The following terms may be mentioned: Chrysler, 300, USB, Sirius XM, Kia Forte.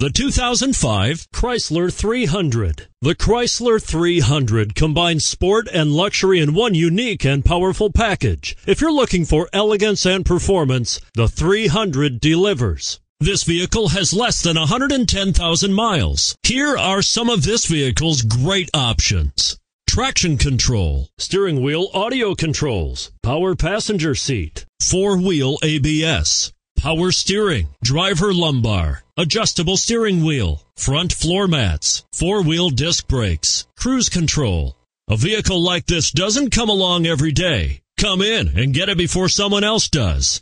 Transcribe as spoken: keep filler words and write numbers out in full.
The two thousand five Chrysler three hundred. The Chrysler three hundred combines sport and luxury in one unique and powerful package. If you're looking for elegance and performance, the three hundred delivers. This vehicle has less than one hundred ten thousand miles. Here are some of this vehicle's great options. Traction control, steering wheel audio controls, power passenger seat, four-wheel A B S. Power steering, driver lumbar, adjustable steering wheel, front floor mats, four-wheel disc brakes, cruise control. A vehicle like this doesn't come along every day. Come in and get it before someone else does.